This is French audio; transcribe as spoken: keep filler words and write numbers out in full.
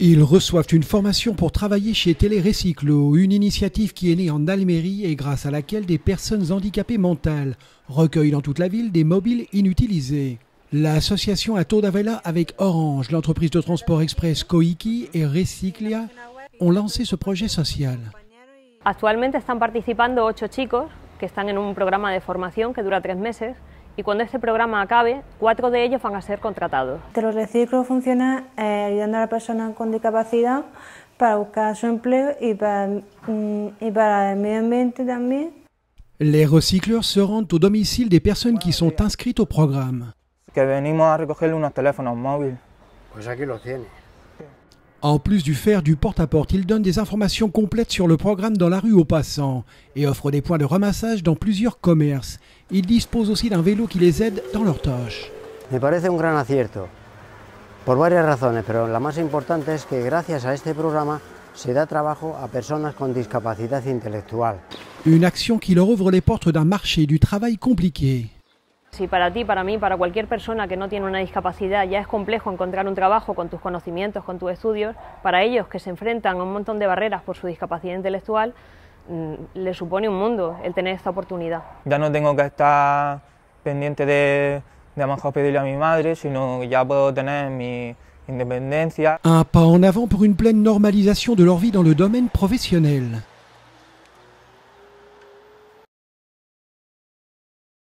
Ils reçoivent une formation pour travailler chez TeloReciclo, une initiative qui est née en Almérie et grâce à laquelle des personnes handicapées mentales recueillent dans toute la ville des mobiles inutilisés. L'association A Toda Vela avec Orange, l'entreprise de transport express Coiki et Recyclia ont lancé ce projet social. Actuellement, participent ocho chicos qui sont en un programme de formation qui dure trois meses. Y cuando este programa acabe, cuatro de ellos van a ser contratados. TeloReciclo funciona eh, ayudando a la persona con discapacidad para buscar su empleo y para, y para el medio ambiente también. Les recicleurs se rendent au domicile des personnes qui sont inscrites au programme. Que venimos a recoger unos teléfonos móviles. Pues aquí los tiene. En plus du faire du porte-à-porte, ils donnent des informations complètes sur le programme dans la rue aux passants et offrent des points de ramassage dans plusieurs commerces. Ils disposent aussi d'un vélo qui les aide dans leurs tâches. Me parece un gran acierto, por varias razones, pero la más importante es que gracias a este programa se da trabajo a personas con discapacidad intelectual. Une action qui leur ouvre les portes d'un marché du travail compliqué. Si para ti, para mí, para cualquier persona que no tiene una discapacidad ya es complejo encontrar un trabajo con tus conocimientos, con tus estudios, para ellos que se enfrentan a un montón de barreras por su discapacidad intelectual, les supone un mundo el tener esta oportunidad. Ya no tengo que estar pendiente de, de a lo mejor pedirle a mi madre, sino que ya puedo tener mi independencia. Un pas en avant pour une pleine normalisation de leur vie dans le domaine professionnel.